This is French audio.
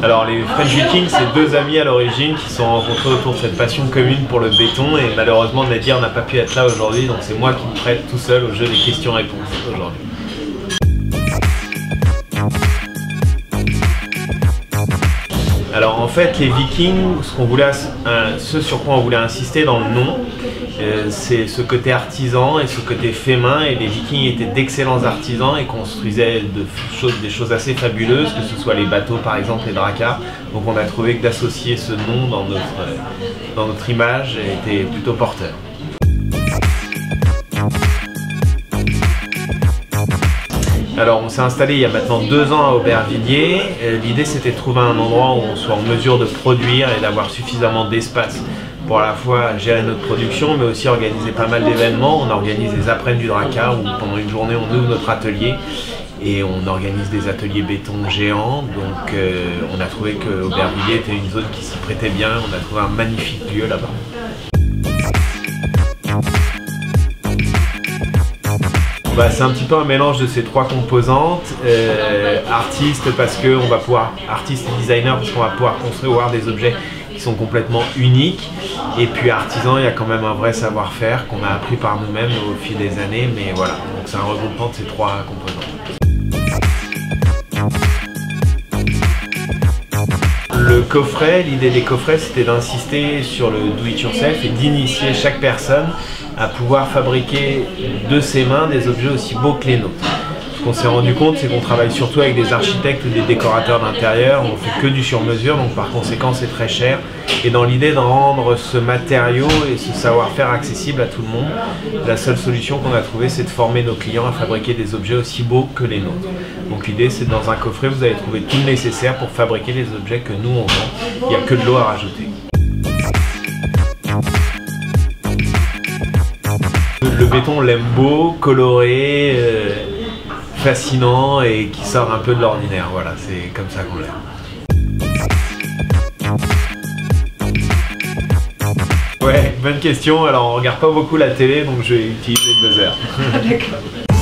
Alors les French Vikings, c'est deux amis à l'origine qui se sont rencontrés autour de cette passion commune pour le béton, et malheureusement Nadir n'a pas pu être là aujourd'hui, donc c'est moi qui me prête tout seul au jeu des questions-réponses aujourd'hui. Alors en fait, les Vikings, ce sur quoi on voulait insister dans le nom, c'est ce côté artisan et ce côté fait main. Et les Vikings étaient d'excellents artisans et construisaient des choses assez fabuleuses, que ce soit les bateaux par exemple, les Draka. Donc on a trouvé que d'associer ce nom dans notre image était plutôt porteur. Alors on s'est installé il y a maintenant 2 ans à Aubervilliers. L'idée c'était de trouver un endroit où on soit en mesure de produire et d'avoir suffisamment d'espace pour à la fois gérer notre production mais aussi organiser pas mal d'événements. On organise des après-midi du Draka où pendant une journée on ouvre notre atelier et on organise des ateliers béton géants. Donc on a trouvé que Aubervilliers était une zone qui s'y prêtait bien, on a trouvé un magnifique lieu là-bas. Bah, c'est un petit peu un mélange de ces 3 composantes, artistes et designers parce qu'on va pouvoir construire ou avoir des objets qui sont complètement uniques, et puis artisans, il y a quand même un vrai savoir-faire qu'on a appris par nous-mêmes au fil des années, mais voilà, donc c'est un regroupement de ces 3 composantes. Le coffret, l'idée des coffrets, c'était d'insister sur le do it yourself et d'initier chaque personne à pouvoir fabriquer de ses mains des objets aussi beaux que les nôtres. Ce qu'on s'est rendu compte, c'est qu'on travaille surtout avec des architectes ou des décorateurs d'intérieur, on ne fait que du sur-mesure, donc par conséquent c'est très cher. Et dans l'idée de rendre ce matériau et ce savoir-faire accessible à tout le monde, la seule solution qu'on a trouvée, c'est de former nos clients à fabriquer des objets aussi beaux que les nôtres. Donc l'idée, c'est dans un coffret, vous allez trouver tout le nécessaire pour fabriquer les objets que nous on vend. Il n'y a que de l'eau à rajouter. Le béton, on l'aime beau, coloré, fascinant et qui sort un peu de l'ordinaire. Voilà, c'est comme ça qu'on l'aime. Ouais, bonne question. Alors, on regarde pas beaucoup la télé, donc je vais utiliser le buzzer. D'accord.